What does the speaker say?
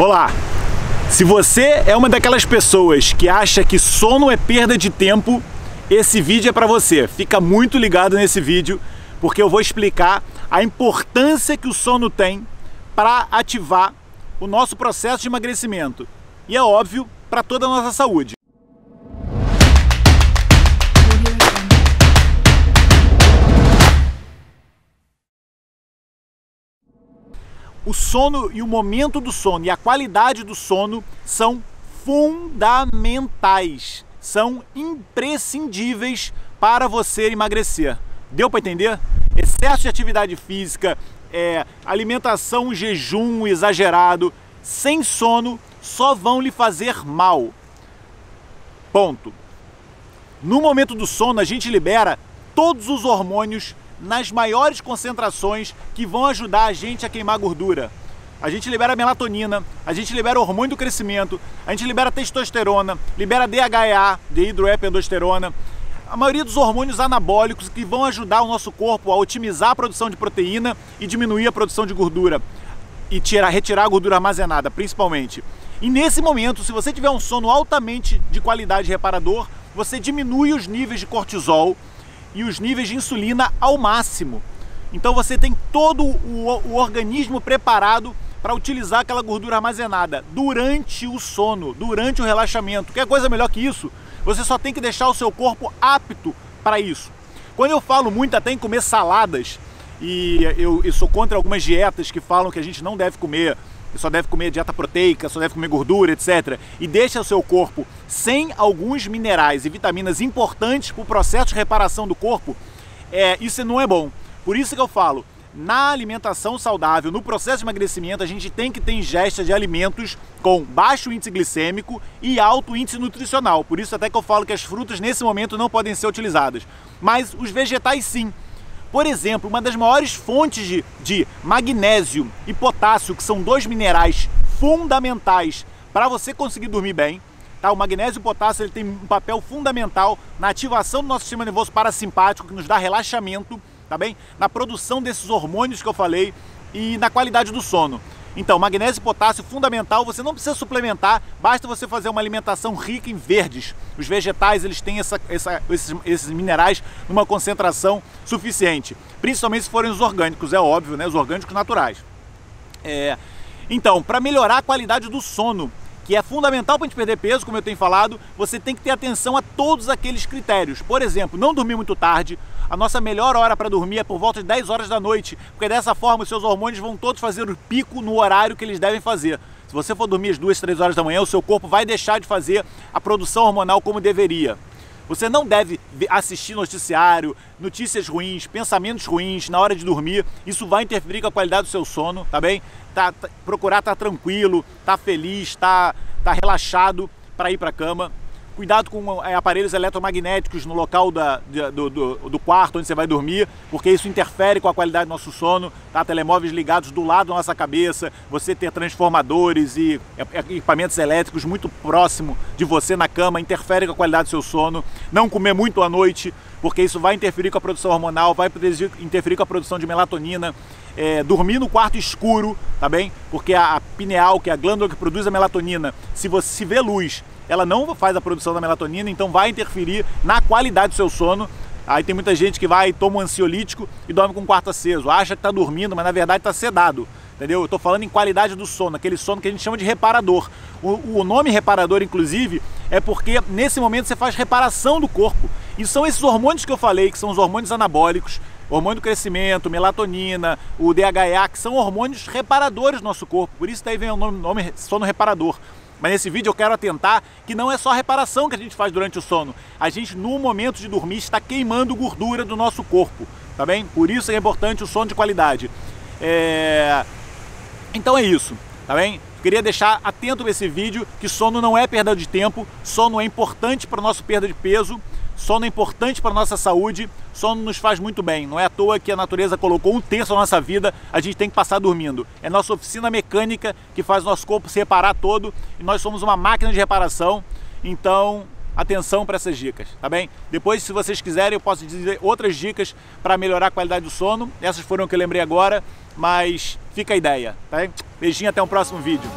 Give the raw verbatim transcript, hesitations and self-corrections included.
Olá! Se você é uma daquelas pessoas que acha que sono é perda de tempo, esse vídeo é para você. Fica muito ligado nesse vídeo, porque eu vou explicar a importância que o sono tem para ativar o nosso processo de emagrecimento. E é óbvio, para toda a nossa saúde. O sono e o momento do sono e a qualidade do sono são fundamentais, são imprescindíveis para você emagrecer. Deu para entender? Excesso de atividade física, é, alimentação, jejum exagerado, sem sono, só vão lhe fazer mal. Ponto. No momento do sono, a gente libera todos os hormônios nas maiores concentrações que vão ajudar a gente a queimar gordura. A gente libera melatonina, a gente libera o hormônio do crescimento, a gente libera testosterona, libera D H E A, deidroependosterona, a maioria dos hormônios anabólicos que vão ajudar o nosso corpo a otimizar a produção de proteína e diminuir a produção de gordura e tirar, retirar a gordura armazenada, principalmente. E nesse momento, se você tiver um sono altamente de qualidade reparador, você diminui os níveis de cortisol e os níveis de insulina ao máximo. Então você tem todo o, o organismo preparado para utilizar aquela gordura armazenada durante o sono, durante o relaxamento. Quer coisa melhor que isso? Você só tem que deixar o seu corpo apto para isso. Quando eu falo muito até em comer saladas, e eu, eu sou contra algumas dietas que falam que a gente não deve comer, só deve comer dieta proteica, só deve comer gordura, etcétera. E deixa o seu corpo sem alguns minerais e vitaminas importantes para o processo de reparação do corpo, é, isso não é bom. Por isso que eu falo, na alimentação saudável, no processo de emagrecimento, a gente tem que ter ingesta de alimentos com baixo índice glicêmico e alto índice nutricional. Por isso até que eu falo que as frutas nesse momento não podem ser utilizadas. Mas os vegetais sim. Por exemplo, uma das maiores fontes de, de magnésio e potássio, que são dois minerais fundamentais para você conseguir dormir bem, tá? O magnésio e o potássio ele tem um papel fundamental na ativação do nosso sistema nervoso parasimpático, que nos dá relaxamento, tá bem? Na produção desses hormônios que eu falei e na qualidade do sono. Então, magnésio e potássio fundamental, você não precisa suplementar, basta você fazer uma alimentação rica em verdes. Os vegetais, eles têm essa, essa, esses, esses minerais numa concentração suficiente, principalmente se forem os orgânicos, é óbvio, né? Os orgânicos naturais. É... Então, para melhorar a qualidade do sono, que é fundamental para a gente perder peso, como eu tenho falado, você tem que ter atenção a todos aqueles critérios. Por exemplo, não dormir muito tarde. A nossa melhor hora para dormir é por volta de dez horas da noite, porque dessa forma os seus hormônios vão todos fazer o pico no horário que eles devem fazer. Se você for dormir às duas, três horas da manhã, o seu corpo vai deixar de fazer a produção hormonal como deveria. Você não deve assistir noticiário, notícias ruins, pensamentos ruins na hora de dormir. Isso vai interferir com a qualidade do seu sono, tá bem? Tá, tá, procurar estar tá tranquilo, estar tá feliz, estar tá, tá relaxado para ir para a cama. Cuidado com é, aparelhos eletromagnéticos no local da, de, do, do, do quarto onde você vai dormir, porque isso interfere com a qualidade do nosso sono. Tá? Telemóveis ligados do lado da nossa cabeça, você ter transformadores e equipamentos elétricos muito próximo de você na cama interfere com a qualidade do seu sono. Não comer muito à noite, porque isso vai interferir com a produção hormonal, vai interferir com a produção de melatonina. É, dormir no quarto escuro, tá bem? Porque a, a pineal, que é a glândula que produz a melatonina, se você se vê luz, ela não faz a produção da melatonina, então vai interferir na qualidade do seu sono. Aí tem muita gente que vai e toma um ansiolítico e dorme com o quarto aceso, acha que está dormindo, mas na verdade está sedado, entendeu? Eu estou falando em qualidade do sono, aquele sono que a gente chama de reparador. O, o nome reparador, inclusive, é porque nesse momento você faz reparação do corpo. E são esses hormônios que eu falei, que são os hormônios anabólicos, hormônio do crescimento, melatonina, o D H A, que são hormônios reparadores do nosso corpo. Por isso daí vem o nome, nome sono reparador. Mas nesse vídeo eu quero atentar que não é só a reparação que a gente faz durante o sono. A gente, no momento de dormir, está queimando gordura do nosso corpo, tá bem? Por isso é importante o sono de qualidade. É... Então é isso, tá bem? Queria deixar atento a esse vídeo que sono não é perda de tempo, sono é importante para a nossa perda de peso, sono é importante para a nossa saúde, sono nos faz muito bem. Não é à toa que a natureza colocou um terço da nossa vida, a gente tem que passar dormindo. É nossa oficina mecânica que faz nosso corpo se reparar todo e nós somos uma máquina de reparação, então atenção para essas dicas, tá bem? Depois, se vocês quiserem, eu posso dizer outras dicas para melhorar a qualidade do sono. Essas foram o que eu lembrei agora, mas fica a ideia, tá bem? Beijinho, até o próximo vídeo.